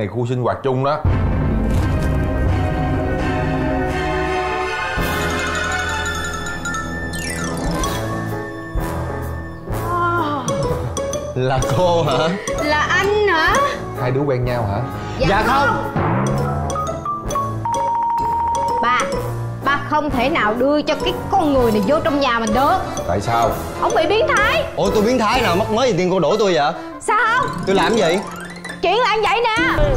Này khu sinh hoạt chung đó. Là cô hả? Là anh hả? Hai đứa quen nhau hả? Dạ không. Ba không thể nào đưa cho cái con người này vô trong nhà mình được. Tại sao? Ông bị biến thái. Ủa tôi biến thái nào? Mắc mới gì tiền cô đổ tôi vậy? Sao? Tôi làm gì? Chuyện là vậy nè.